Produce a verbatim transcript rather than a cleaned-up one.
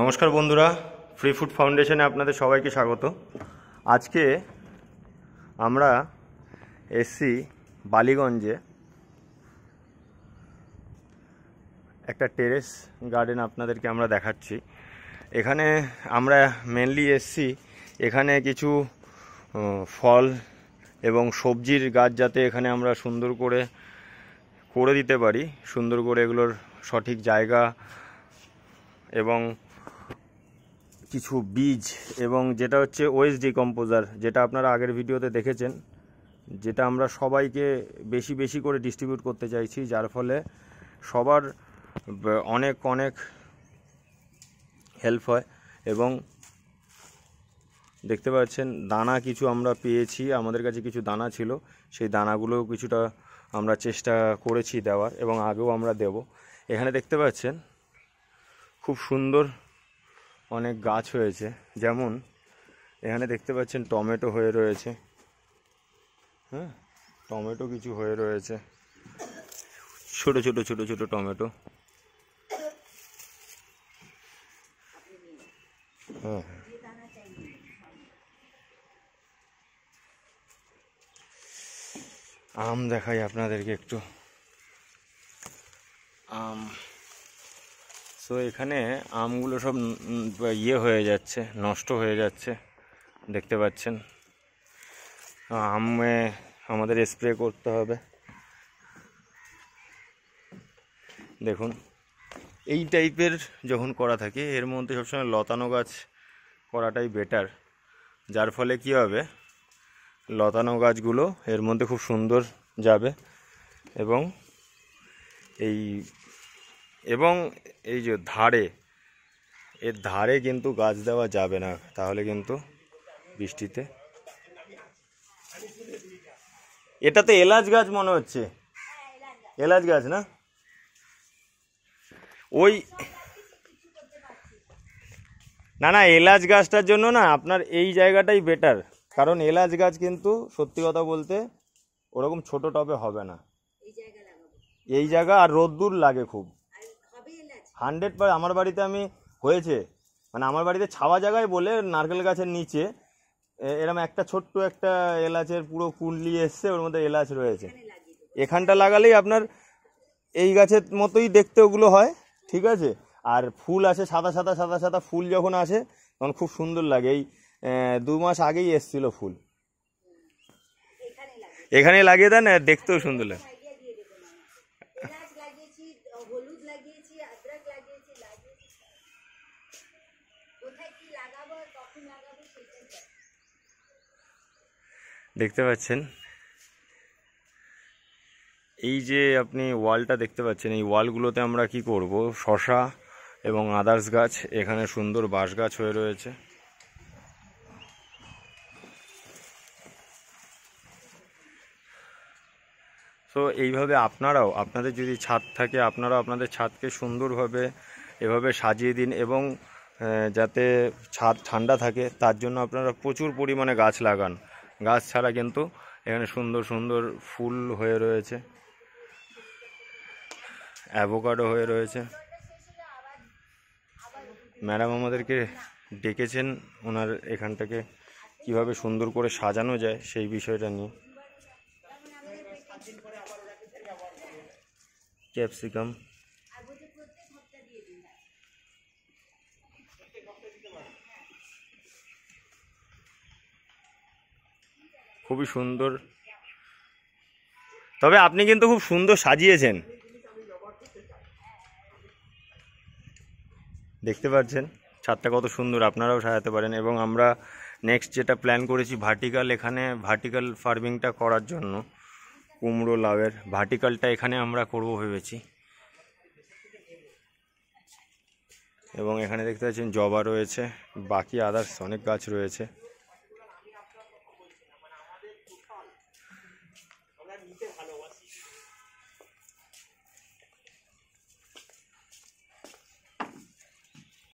নমস্কার বন্ধুরা, free food ফাউন্ডেশনে আপনাদের সবাইকে স্বাগত। আজকে আমরা এসছি বালিগঞ্জে একটা টেরেস গার্ডেন আপনাদেরকে আমরা দেখাচ্ছি। এখানে আমরা মেনলি এসছি এখানে কিছু ফল এবং সবজির গাছ যাতে এখানে আমরা সুন্দর করে করে দিতে পারি, সুন্দর করে এগুলোর সঠিক জায়গা এবং কিছু বীজ এবং যেটা হচ্ছে ওয়েস্ট ডিকম্পোজার, যেটা আপনারা আগের ভিডিওতে দেখেছেন, যেটা আমরা সবাইকে বেশি বেশি করে ডিস্ট্রিবিউট করতে চাইছি, যার ফলে সবার অনেক অনেক হেল্প হয়। এবং দেখতে পাচ্ছেন দানা কিছু আমরা পেয়েছি, আমাদের কাছে কিছু দানা ছিল, সেই দানাগুলো কিছুটা আমরা চেষ্টা করেছি দেওয়ার এবং আগেও আমরা দেব। এখানে দেখতে পাচ্ছেন খুব সুন্দর অনেক গাছ হয়েছে, যেমন এখানে দেখতে পাচ্ছেন টমেটো হয়ে রয়েছে, হ্যাঁ টমেটো কিছু হয়ে রয়েছে, ছোট ছোট ছোট ছোট টমেটো, হ্যাঁ আম দেখাই আপনাদেরকে একটু আম। সো এখানে আমগুলো সব ইয়ে হয়ে যাচ্ছে, নষ্ট হয়ে যাচ্ছে, দেখতে পাচ্ছেন। আমে আমাদের স্প্রে করতে হবে। দেখুন এই টাইপের যখন করা থাকে এর মধ্যে সবসময় লতানো গাছ করাটাই বেটার, যার ফলে কি হবে লতানো গাছগুলো এর মধ্যে খুব সুন্দর যাবে। এবং এই এবং এই যে ধারে, এর ধারে কিন্তু গাছ দেওয়া যাবে না, তাহলে কিন্তু বৃষ্টিতে। এটা তো এলাচ গাছ মনে হচ্ছে, এলাচ গাছ না? ওই না না এলাচ গাছটার জন্য না আপনার এই জায়গাটাই বেটার, কারণ এলাচ গাছ কিন্তু সত্যি কথা বলতে ওরকম ছোট টবে হবে না, এই জায়গা আর রোদ্দুর লাগে খুব। হান্ড্রেড পার আমার বাড়িতে আমি হয়েছে, মানে আমার বাড়িতে ছাওয়া জায়গায় বলে নারকেল গাছের নিচে এরকম একটা ছোট্ট একটা এলাচের পুরো কুণ্ডলি এসছে, ওর মধ্যে এলাচ রয়েছে। এখানটা লাগালেই আপনার এই গাছের মতোই দেখতে ওগুলো হয়, ঠিক আছে? আর ফুল আসে সাদা সাদা সাদা সাদা ফুল যখন আসে তখন খুব সুন্দর লাগে। এই দু মাস আগেই এসছিল ফুল, এখানে লাগিয়ে দেন, দেখতেও সুন্দর লাগে। দেখতে পাচ্ছেন এই যে আপনি ওয়ালটা দেখতে পাচ্ছেন, এই ওয়ালগুলোতে আমরা কি করব, শসা এবং আদার্স গাছ। এখানে সুন্দর বাঁশ গাছ হয়ে রয়েছে, তো এইভাবে আপনারাও আপনাদের যদি ছাদ থাকে আপনারা আপনাদের ছাদকে সুন্দরভাবে এভাবে সাজিয়ে দিন। এবং যাতে ছাদ ঠান্ডা থাকে তার জন্য আপনারা প্রচুর পরিমাণে গাছ লাগান। গাছ ছাড়া কিন্তু এখানে সুন্দর সুন্দর ফুল হয়ে রয়েছে, অ্যাভোকাডো হয়ে রয়েছে। ম্যাডাম আমাদেরকে ডেকেছেন ওনার এখানটাকে কিভাবে সুন্দর করে সাজানো যায় সেই বিষয়টা নিয়ে। ক্যাপসিকাম খুবই সুন্দর, তবে আপনি কিন্তু খুব সুন্দর সাজিয়েছেন, দেখতে পাচ্ছেন ছাদটা কত সুন্দর, আপনারাও সাজাতে পারেন। এবং আমরা নেক্সট যেটা প্ল্যান করেছি ভার্টিক্যাল, এখানে ভার্টিক্যাল ফার্মিংটা করার জন্য কুমড়ো লাউয়ের ভার্টিক্যালটা এখানে আমরা করব ভেবেছি। এবং এখানে দেখতে পাচ্ছেন জবা রয়েছে, বাকি আদার্স অনেক গাছ রয়েছে।